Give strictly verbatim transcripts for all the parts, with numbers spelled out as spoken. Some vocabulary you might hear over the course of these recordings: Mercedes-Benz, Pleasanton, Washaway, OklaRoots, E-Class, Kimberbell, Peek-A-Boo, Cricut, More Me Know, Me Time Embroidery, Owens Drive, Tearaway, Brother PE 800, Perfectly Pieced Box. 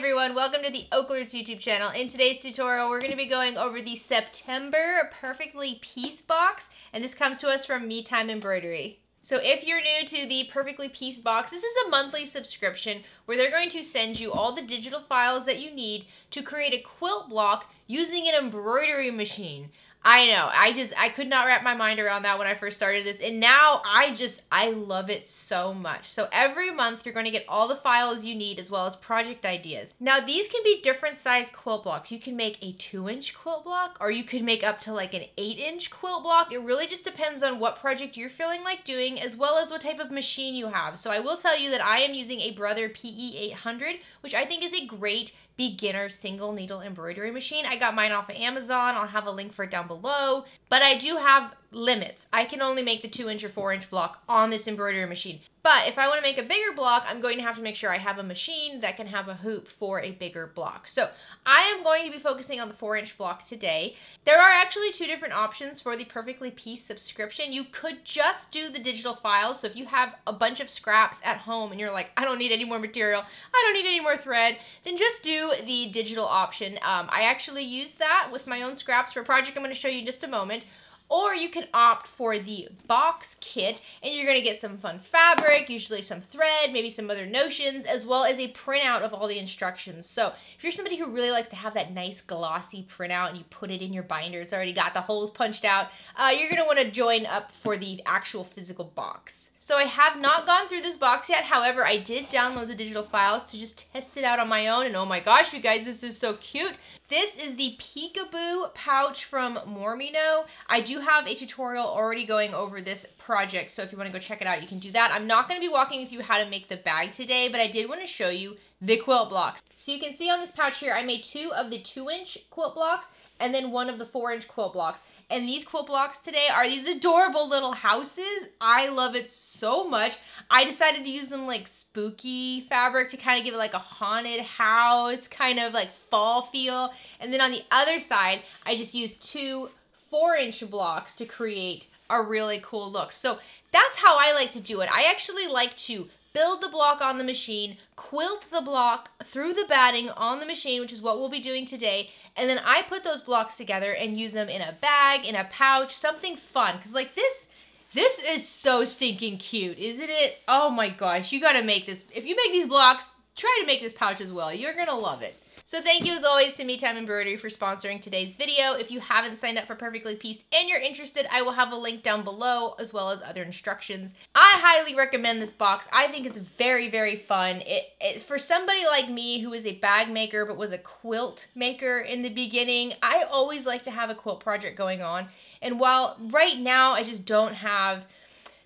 everyone, welcome to the OklaRoots YouTube channel. In today's tutorial, we're going to be going over the September Perfectly Pieced Box, and this comes to us from Me Time Embroidery. So if you're new to the Perfectly Pieced Box, this is a monthly subscription where they're going to send you all the digital files that you need to create a quilt block using an embroidery machine. I know, I just, I could not wrap my mind around that when I first started this, and now I just, I love it so much. So every month you're going to get all the files you need as well as project ideas. Now these can be different size quilt blocks. You can make a two inch quilt block, or you could make up to like an eight inch quilt block. It really just depends on what project you're feeling like doing as well as what type of machine you have. So I will tell you that I am using a Brother P E eight hundred, which I think is a great beginner single needle embroidery machine. I got mine off of Amazon. I'll have a link for it down below, but I do have limits. I can only make the two inch or four inch block on this embroidery machine. But if I want to make a bigger block, I'm going to have to make sure I have a machine that can have a hoop for a bigger block. So I am going to be focusing on the four inch block today. There are actually two different options for the Perfectly Pieced subscription. You could just do the digital files. So if you have a bunch of scraps at home and you're like, I don't need any more material, I don't need any more thread, then just do the digital option. Um, I actually used that with my own scraps for a project I'm going to show you in just a moment. Or you can opt for the box kit, and you're gonna get some fun fabric, usually some thread, maybe some other notions, as well as a printout of all the instructions. So if you're somebody who really likes to have that nice glossy printout and you put it in your binder, it's already got the holes punched out, uh, you're gonna wanna join up for the actual physical box. So I have not gone through this box yet. However, I did download the digital files to just test it out on my own. And oh my gosh, you guys, this is so cute. This is the Peek-A-Boo pouch from More Me Know. I do have a tutorial already going over this project. So if you want to go check it out, you can do that. I'm not going to be walking with you how to make the bag today, but I did want to show you the quilt blocks. So you can see on this pouch here, I made two of the two inch quilt blocks and then one of the four inch quilt blocks. And these quilt blocks today are these adorable little houses. I love it so much. I decided to use them like spooky fabric to kind of give it like a haunted house, kind of like fall feel. And then on the other side, I just used two four inch blocks to create a really cool look. So that's how I like to do it. I actually like to build the block on the machine, quilt the block through the batting on the machine, which is what we'll be doing today, and then I put those blocks together and use them in a bag, in a pouch, something fun, because like this, this is so stinking cute, isn't it? Oh my gosh, you gotta make this, if you make these blocks, try to make this pouch as well, you're gonna love it. So thank you as always to Me Time Embroidery for sponsoring today's video. If you haven't signed up for Perfectly Pieced and you're interested, I will have a link down below as well as other instructions. I highly recommend this box. I think it's very, very fun. It, it for somebody like me who is a bag maker but was a quilt maker in the beginning, I always like to have a quilt project going on. And while right now I just don't have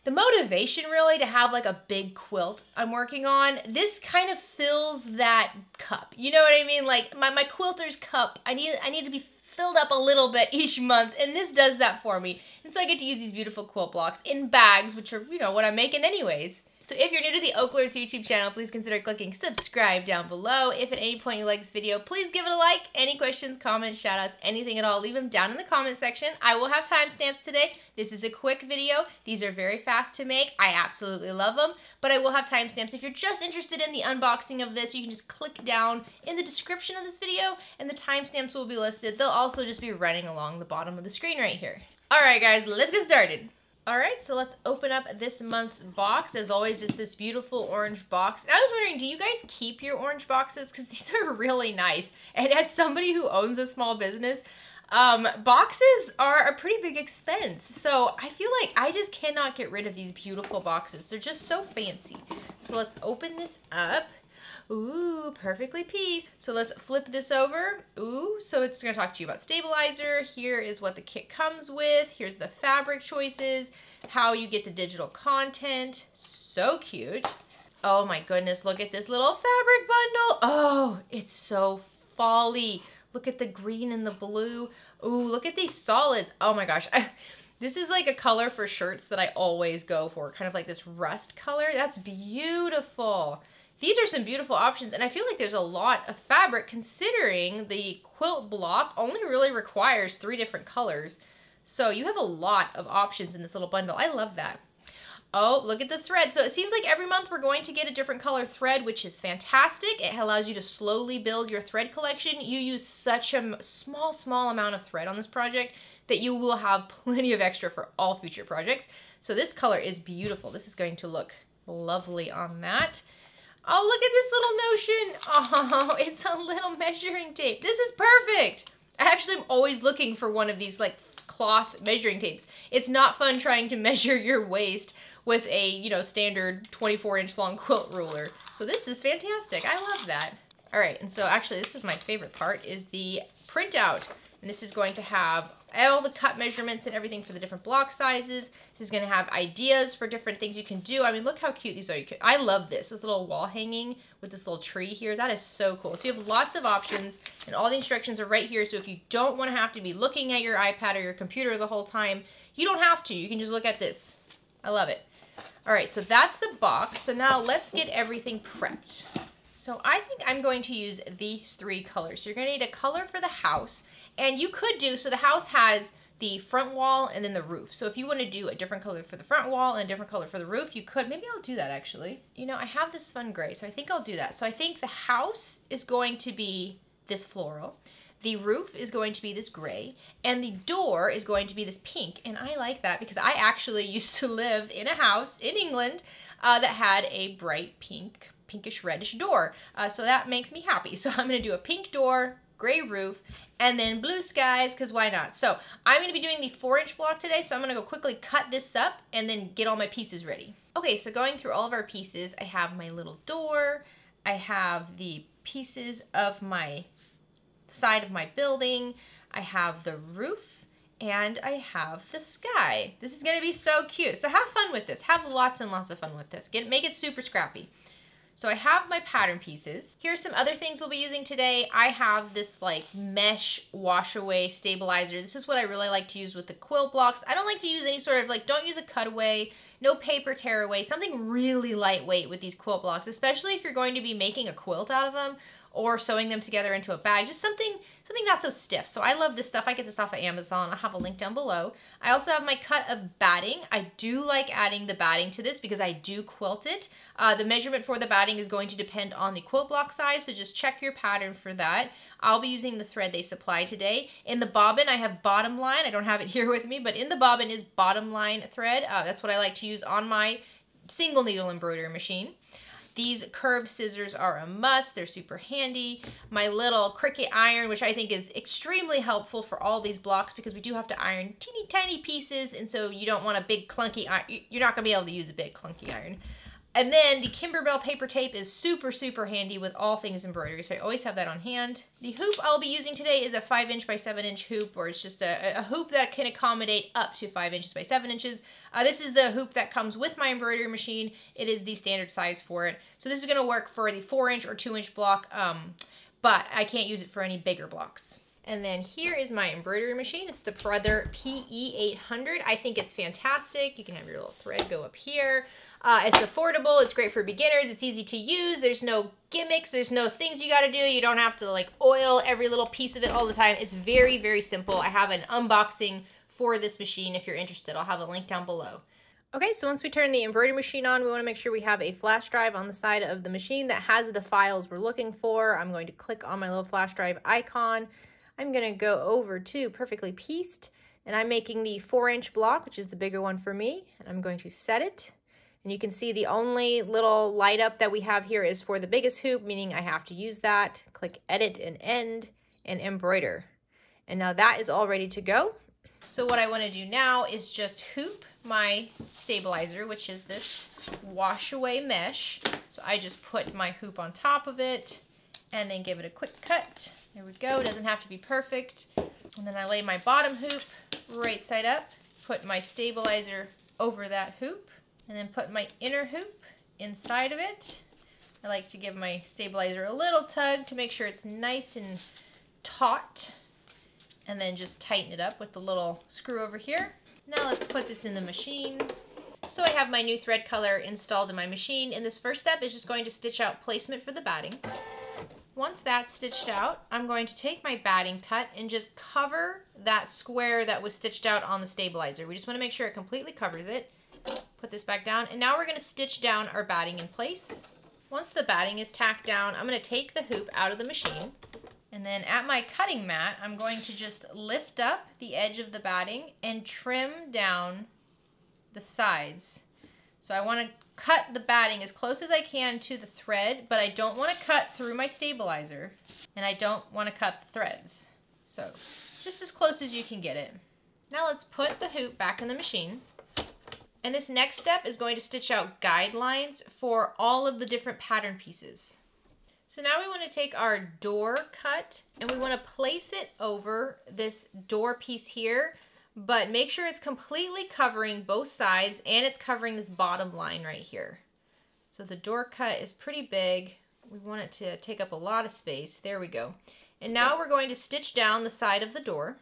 the motivation really to have like a big quilt I'm working on, this kind of fills that cup. You know what I mean? Like my, my quilter's cup, I need, I need to be filled up a little bit each month, and this does that for me. And so I get to use these beautiful quilt blocks in bags, which are, you know, what I'm making anyways. So if you're new to the OklaRoots YouTube channel, please consider clicking subscribe down below. If at any point you like this video, please give it a like. Any questions, comments, shout outs, anything at all, leave them down in the comment section. I will have timestamps today. This is a quick video. These are very fast to make. I absolutely love them, but I will have timestamps. If you're just interested in the unboxing of this, you can just click down in the description of this video and the timestamps will be listed. They'll also just be running along the bottom of the screen right here. All right, guys, let's get started. All right, so let's open up this month's box. As always, it's this beautiful orange box. And I was wondering, do you guys keep your orange boxes? Because these are really nice. And as somebody who owns a small business, um, boxes are a pretty big expense. So I feel like I just cannot get rid of these beautiful boxes. They're just so fancy. So let's open this up. Ooh, perfectly pieced. So let's flip this over. Ooh, so it's gonna talk to you about stabilizer. Here is what the kit comes with. Here's the fabric choices, how you get the digital content. So cute. Oh my goodness, look at this little fabric bundle. Oh, it's so fall-y. Look at the green and the blue. Ooh, look at these solids. Oh my gosh. I, this is like a color for shirts that I always go for, kind of like this rust color. That's beautiful. These are some beautiful options, and I feel like there's a lot of fabric considering the quilt block only really requires three different colors. So you have a lot of options in this little bundle. I love that. Oh, look at the thread. So it seems like every month we're going to get a different color thread, which is fantastic. It allows you to slowly build your thread collection. You use such a small, small amount of thread on this project that you will have plenty of extra for all future projects. So this color is beautiful. This is going to look lovely on that. Oh, look at this little notion. Oh, it's a little measuring tape. This is perfect. I actually am always looking for one of these like cloth measuring tapes. It's not fun trying to measure your waist with a, you know, standard twenty-four inch long quilt ruler. So this is fantastic. I love that. All right, and so actually this is my favorite part, is the printout. And this is going to have all the cut measurements and everything for the different block sizes. This is going to have ideas for different things you can do. I mean, look how cute these are. You can, I love this. This little wall hanging with this little tree here. That is so cool. So you have lots of options, and all the instructions are right here. So if you don't want to have to be looking at your iPad or your computer the whole time, you don't have to. You can just look at this. I love it. All right, so that's the box. So now let's get everything prepped. So I think I'm going to use these three colors. So you're going to need a color for the house. And you could do, so the house has the front wall and then the roof. So if you want to do a different color for the front wall and a different color for the roof, you could. Maybe I'll do that actually. You know, I have this fun gray, so I think I'll do that. So I think the house is going to be this floral. The roof is going to be this gray, and the door is going to be this pink. And I like that because I actually used to live in a house in England uh, that had a bright pink, pinkish reddish door. Uh, so that makes me happy. So I'm going to do a pink door, gray roof, and then blue skies, because why not? So I'm going to be doing the four inch block today. So I'm going to go quickly cut this up and then get all my pieces ready. Okay, so going through all of our pieces, I have my little door. I have the pieces of my side of my building, I have the roof, and I have the sky. This is gonna be so cute. So have fun with this. Have lots and lots of fun with this. Get, make it super scrappy. So I have my pattern pieces. Here's some other things we'll be using today. I have this like mesh wash away stabilizer. This is what I really like to use with the quilt blocks. I don't like to use any sort of like, don't use a cutaway, no paper tear away, something really lightweight with these quilt blocks, especially if you're going to be making a quilt out of them or sewing them together into a bag, just something something not so stiff. So I love this stuff. I get this off of Amazon. I'll have a link down below. I also have my cut of batting. I do like adding the batting to this because I do quilt it. Uh, the measurement for the batting is going to depend on the quilt block size, so just check your pattern for that. I'll be using the thread they supply today. In the bobbin, I have bottom line. I don't have it here with me, but in the bobbin is bottom line thread. Uh, that's what I like to use on my single needle embroidery machine. These curved scissors are a must. They're super handy. My little Cricut iron, which I think is extremely helpful for all these blocks because we do have to iron teeny tiny pieces, and so you don't want a big clunky iron. You're not gonna be able to use a big clunky iron. And then the Kimberbell paper tape is super, super handy with all things embroidery, so I always have that on hand. The hoop I'll be using today is a five inch by seven inch hoop, or it's just a, a hoop that can accommodate up to five inches by seven inches. Uh, this is the hoop that comes with my embroidery machine. It is the standard size for it. So this is gonna work for the four inch or two inch block, um, but I can't use it for any bigger blocks. And then here is my embroidery machine. It's the Brother P E eight hundred. I think it's fantastic. You can have your little thread go up here. Uh, it's affordable, it's great for beginners, it's easy to use, there's no gimmicks, there's no things you gotta do, you don't have to like oil every little piece of it all the time. It's very, very simple. I have an unboxing for this machine if you're interested. I'll have a link down below. Okay, so once we turn the embroidery machine on, we wanna make sure we have a flash drive on the side of the machine that has the files we're looking for. I'm going to click on my little flash drive icon. I'm gonna go over to Perfectly Pieced, and I'm making the four inch block, which is the bigger one for me, and I'm going to set it. And you can see the only little light up that we have here is for the biggest hoop, meaning I have to use that. Click edit and end and embroider. And now that is all ready to go. So what I want to do now is just hoop my stabilizer, which is this wash away mesh. So I just put my hoop on top of it and then give it a quick cut. There we go. It doesn't have to be perfect. And then I lay my bottom hoop right side up, put my stabilizer over that hoop, and then put my inner hoop inside of it. I like to give my stabilizer a little tug to make sure it's nice and taut, and then just tighten it up with the little screw over here. Now let's put this in the machine. So I have my new thread color installed in my machine, and this first step is just going to stitch out placement for the batting. Once that's stitched out, I'm going to take my batting cut and just cover that square that was stitched out on the stabilizer. We just want to make sure it completely covers it. put this back down, and now we're going to stitch down our batting in place. Once the batting is tacked down, I'm going to take the hoop out of the machine, and then at my cutting mat, I'm going to just lift up the edge of the batting and trim down the sides. So I want to cut the batting as close as I can to the thread, but I don't want to cut through my stabilizer, and I don't want to cut the threads. So just as close as you can get it. Now let's put the hoop back in the machine. And this next step is going to stitch out guidelines for all of the different pattern pieces. So now we want to take our door cut and we want to place it over this door piece here, but make sure it's completely covering both sides and it's covering this bottom line right here. So the door cut is pretty big. We want it to take up a lot of space. There we go. And now we're going to stitch down the side of the door.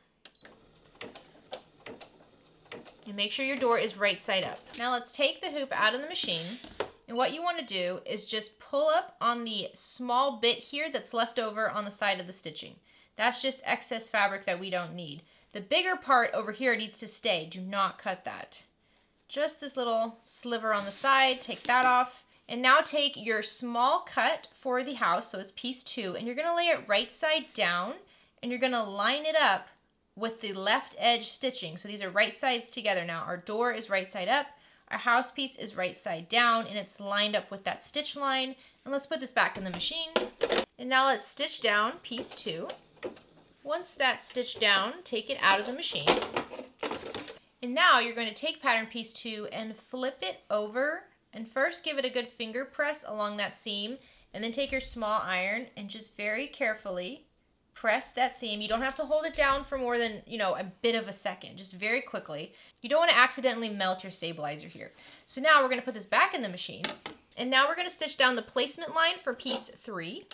And make sure your door is right side up. Now let's take the hoop out of the machine. And what you want to do is just pull up on the small bit here that's left over on the side of the stitching. That's just excess fabric that we don't need. The bigger part over here needs to stay. Do not cut that. Just this little sliver on the side, take that off. And now take your small cut for the house, so it's piece two, and you're going to lay it right side down, and you're going to line it up with the left edge stitching. So these are right sides together now. Our door is right side up, our house piece is right side down, and it's lined up with that stitch line. And let's put this back in the machine. And now let's stitch down piece two. Once that's stitched down, take it out of the machine. And now you're going to take pattern piece two and flip it over, and first give it a good finger press along that seam, and then take your small iron and just very carefully press that seam. You don't have to hold it down for more than, you know, a bit of a second, just very quickly. You don't want to accidentally melt your stabilizer here. So now we're going to put this back in the machine, and now we're going to stitch down the placement line for piece three.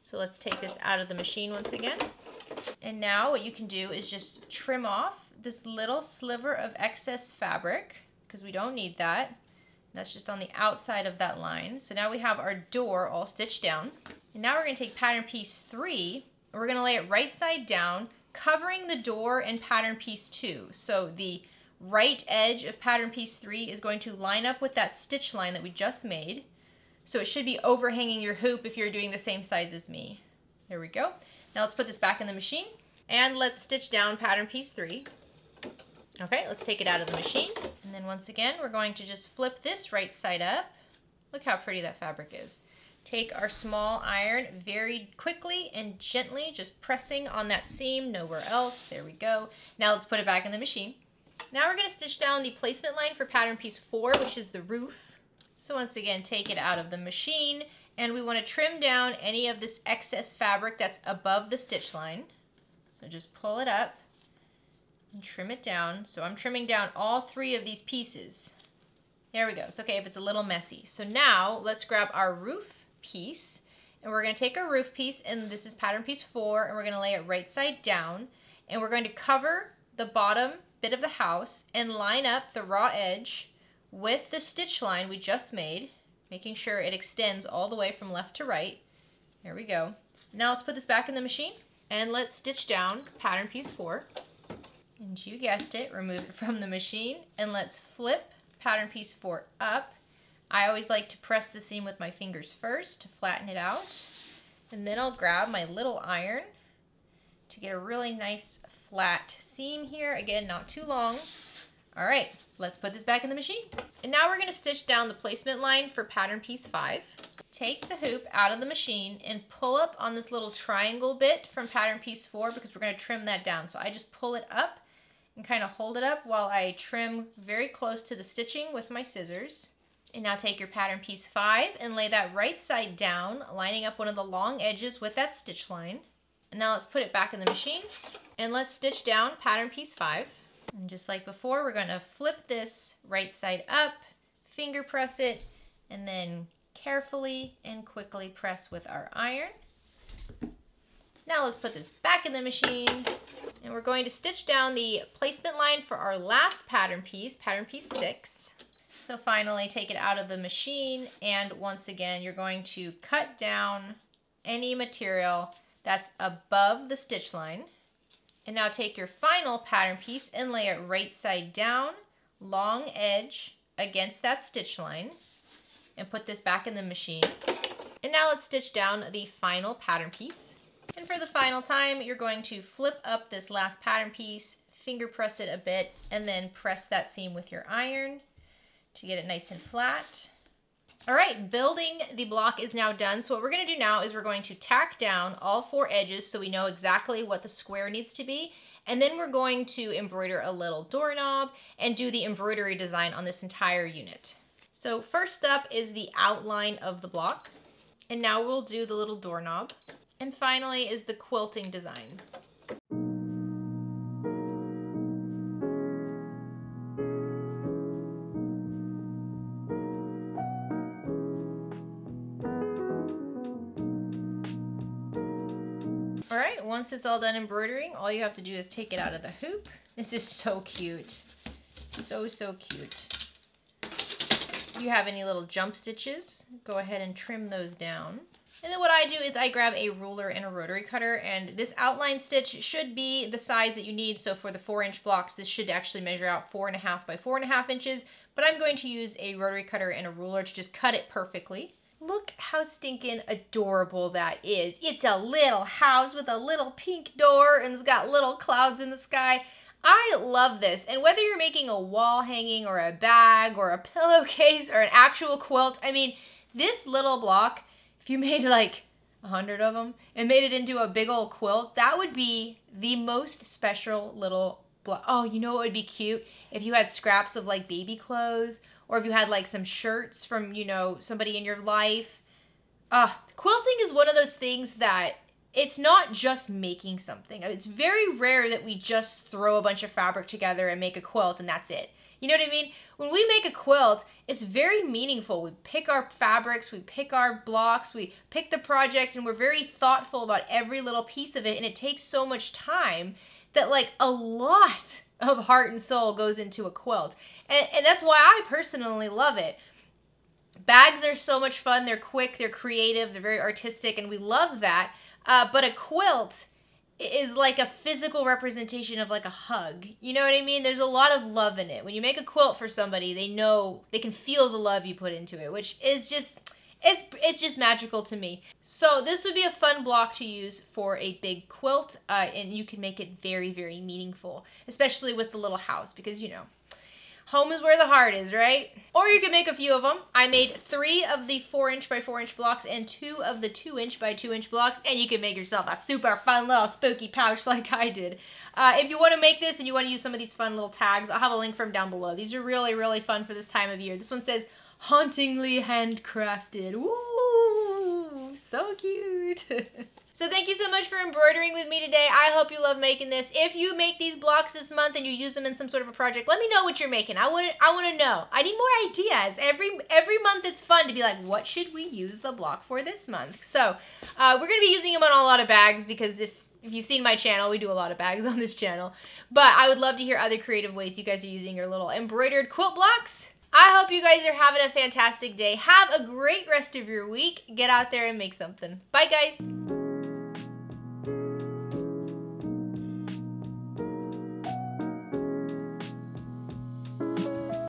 So let's take this out of the machine once again. And now what you can do is just trim off this little sliver of excess fabric, because we don't need that. That's just on the outside of that line. So now we have our door all stitched down. And now we're going to take pattern piece three. We're going to lay it right side down, covering the door and pattern piece two. So the right edge of pattern piece three is going to line up with that stitch line that we just made. So it should be overhanging your hoop if you're doing the same size as me. There we go. Now let's put this back in the machine and let's stitch down pattern piece three. Okay, let's take it out of the machine. And then once again, we're going to just flip this right side up. Look how pretty that fabric is. Take our small iron very quickly and gently, just pressing on that seam, nowhere else. There we go. Now let's put it back in the machine. Now we're going to stitch down the placement line for pattern piece four, which is the roof. So once again, take it out of the machine, and we want to trim down any of this excess fabric that's above the stitch line. So just pull it up and trim it down. So I'm trimming down all three of these pieces. There we go. It's okay if it's a little messy. So now let's grab our roof piece, and we're going to take our roof piece, and this is pattern piece four, and we're going to lay it right side down, and we're going to cover the bottom bit of the house and line up the raw edge with the stitch line we just made, making sure it extends all the way from left to right. There we go. Now let's put this back in the machine and let's stitch down pattern piece four. And you guessed it, remove it from the machine, and let's flip pattern piece four up. I always like to press the seam with my fingers first to flatten it out, and then I'll grab my little iron to get a really nice flat seam here. Again, not too long. All right, let's put this back in the machine. And now we're going to stitch down the placement line for pattern piece five. Take the hoop out of the machine and pull up on this little triangle bit from pattern piece four, because we're going to trim that down. So I just pull it up and kind of hold it up while I trim very close to the stitching with my scissors. And now take your pattern piece five and lay that right side down, lining up one of the long edges with that stitch line. And now let's put it back in the machine and let's stitch down pattern piece five. And just like before, we're going to flip this right side up, finger press it, and then carefully and quickly press with our iron. Now let's put this back in the machine, and we're going to stitch down the placement line for our last pattern piece, pattern piece six. So finally, take it out of the machine, and once again, you're going to cut down any material that's above the stitch line. And now take your final pattern piece and lay it right side down, long edge against that stitch line and put this back in the machine. And now let's stitch down the final pattern piece. And for the final time, you're going to flip up this last pattern piece, finger press it a bit, and then press that seam with your iron to get it nice and flat. All right, building the block is now done. So what we're gonna do now is we're going to tack down all four edges so we know exactly what the square needs to be. And then we're going to embroider a little doorknob and do the embroidery design on this entire unit. So first up is the outline of the block. And now we'll do the little doorknob. And finally is the quilting design. All right, once it's all done embroidering, all you have to do is take it out of the hoop. This is so cute. So, so cute. If you have any little jump stitches, go ahead and trim those down. And then what I do is I grab a ruler and a rotary cutter, and this outline stitch should be the size that you need. So for the four inch blocks, this should actually measure out four and a half by four and a half inches, but I'm going to use a rotary cutter and a ruler to just cut it perfectly. Look how stinking adorable that is. It's a little house with a little pink door, and it's got little clouds in the sky. I love this. And whether you're making a wall hanging or a bag or a pillowcase or an actual quilt, I mean, this little block, if you made like a hundred of them and made it into a big old quilt, that would be the most special little block. Oh, you know what would be cute? If you had scraps of like baby clothes, or if you had like some shirts from, you know, somebody in your life. Uh, quilting is one of those things that it's not just making something. I mean, it's very rare that we just throw a bunch of fabric together and make a quilt and that's it. You know what I mean? When we make a quilt, it's very meaningful. We pick our fabrics, we pick our blocks, we pick the project, and we're very thoughtful about every little piece of it, and it takes so much time that like a lot of heart and soul goes into a quilt. And, and that's why I personally love it. Bags are so much fun. They're quick, they're creative, they're very artistic, and we love that. Uh, but a quilt is like a physical representation of like a hug. You know what I mean? There's a lot of love in it. When you make a quilt for somebody, they know, they can feel the love you put into it, which is just, it's, it's just magical to me. So this would be a fun block to use for a big quilt, uh, and you can make it very, very meaningful, especially with the little house, because you know, home is where the heart is, right? Or you can make a few of them. I made three of the four inch by four inch blocks and two of the two inch by two inch blocks, and you can make yourself a super fun little spooky pouch like I did. Uh, if you want to make this and you want to use some of these fun little tags, I'll have a link for them down below. These are really, really fun for this time of year. This one says, hauntingly handcrafted. Woo, so cute. So thank you so much for embroidering with me today. I hope you love making this. If you make these blocks this month and you use them in some sort of a project, let me know what you're making. I want to, I want to know. I need more ideas. Every, every month it's fun to be like, what should we use the block for this month? So uh, we're going to be using them on a lot of bags, because if, if you've seen my channel, we do a lot of bags on this channel. But I would love to hear other creative ways you guys are using your little embroidered quilt blocks. I hope you guys are having a fantastic day. Have a great rest of your week. Get out there and make something. Bye, guys.